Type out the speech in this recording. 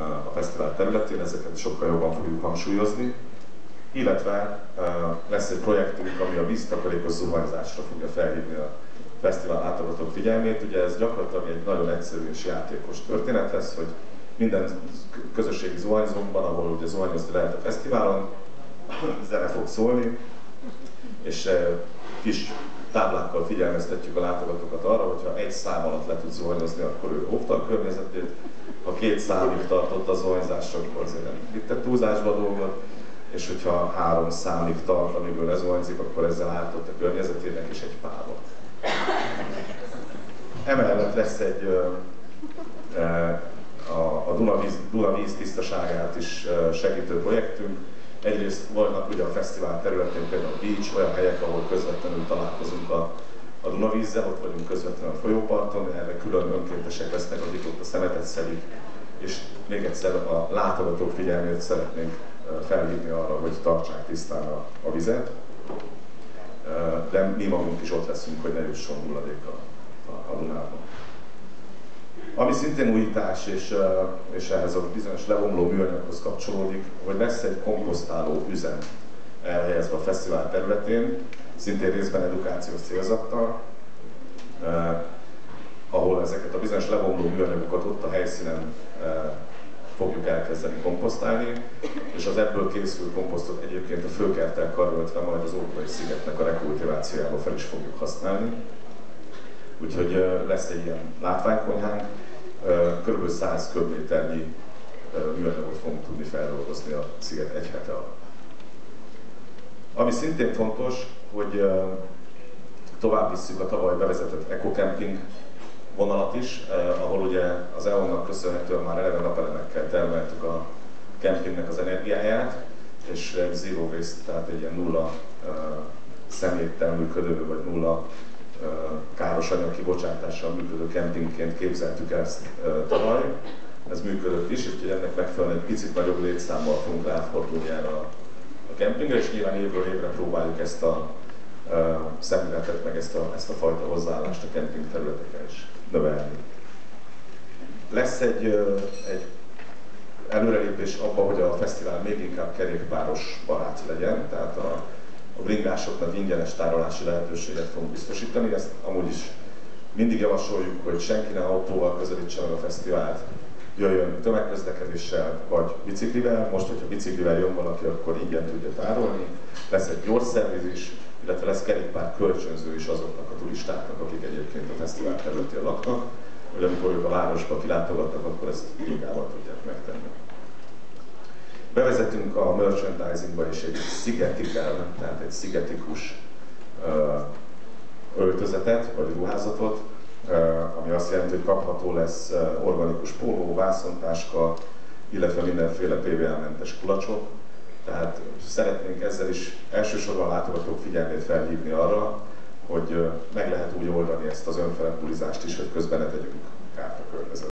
a fesztivál területén, ezeket sokkal jobban fogjuk hangsúlyozni, illetve lesz egy projektünk, ami a víztakarékos zuhanyzásra fogja felhívni a fesztivál látogatók figyelmét. Ugye ez gyakorlatilag egy nagyon egyszerű és játékos történet lesz, hogy minden közösségi zuhanyzónkban, ahol ugye zuhanyozni lehet a fesztiválon, zene fog szólni, és kis táblákkal figyelmeztetjük a látogatókat arra, hogyha egy szám alatt le tud zuhanyozni, akkor ő óvta a környezetét, ha két számig tartott a zuhanyzás, akkor azért nem vitte túlzásba a dolgot, és hogyha három számig tart, amiből lezuhanyzik, akkor ezzel ártott a környezetének is egy párot. Emellett lesz egy a Dunavíz tisztaságát is segítő projektünk. Egyrészt vannak ugye a fesztivál területén például Vícs, olyan helyek, ahol közvetlenül találkozunk a Dunavízzel, ott vagyunk közvetlenül a folyóparton, erre külön önkéntesek lesznek, akik ott a szemetet szedik, és még egyszer a látogatók figyelmét szeretnénk felhívni arra, hogy tartsák tisztán a vizet, de mi magunk is ott leszünk, hogy ne jusson hulladék a Dunában. Ami szintén újítás, és ehhez a bizonyos lebomló műanyaghoz kapcsolódik, hogy lesz egy komposztáló üzem elhelyezve a fesztivál területén, szintén részben edukációs célzattal, ahol ezeket a bizonyos lebomló műanyagokat ott a helyszínen fogjuk elkezdeni komposztálni, és az ebből készült komposztot egyébként a főkerttel karöltve majd az Orkai Szigetnek a rekultivációjába fel is fogjuk használni. Úgyhogy lesz egy ilyen látványkonyhánk, kb. 100 köbméternyi műanyagot fogunk tudni feldolgozni a sziget egy hete alatt. Ami szintén fontos, hogy tovább visszük a tavaly bevezetett eco-camping vonalat is, ahol ugye az EON-nak köszönhetően már eleve napelemekkel termeltük a kempingnek az energiáját, és egy zero waste, tehát egy ilyen nulla szeméttel működő, vagy nulla káros anyag kibocsátással működő kempingként képzeltük ezt tavaly. Ez működött is, úgyhogy ennek megfelelően egy picit nagyobb létszámmal fogunk ráfordulni erre a kempingre, és nyilván évről évre próbáljuk ezt a szemléletet, meg ezt a fajta hozzáállást a kemping területekre is növelni. Lesz egy előrelépés abba, hogy a fesztivál még inkább kerékpáros barát legyen, tehát a bringásoknak ingyenes tárolási lehetőséget fogunk biztosítani, ezt amúgy is mindig javasoljuk, hogy senki ne autóval közelítsen a fesztivált, jöjjön tömegközlekedéssel vagy biciklivel, most, hogyha biciklivel jön valaki, akkor ingyen tudja tárolni, lesz egy gyors szerviz is, illetve lesz kerékpár kölcsönző is azoknak a turistáknak, akik egyébként a fesztivál területén laknak, hogy amikor ők a városba kilátogatnak, akkor ezt ingával tudják megtenni. Bevezetünk a merchandisingba is egy szigetikel, tehát egy szigetikus öltözetet vagy ruházatot, ami azt jelenti, hogy kapható lesz organikus póló, vászontáska, illetve mindenféle PVA-mentes kulacsok. Tehát szeretnénk ezzel is elsősorban látogatók figyelmét felhívni arra, hogy meg lehet úgy oldani ezt az önfeledbulizást is, hogy közben ne tegyünk kárt a környezetben.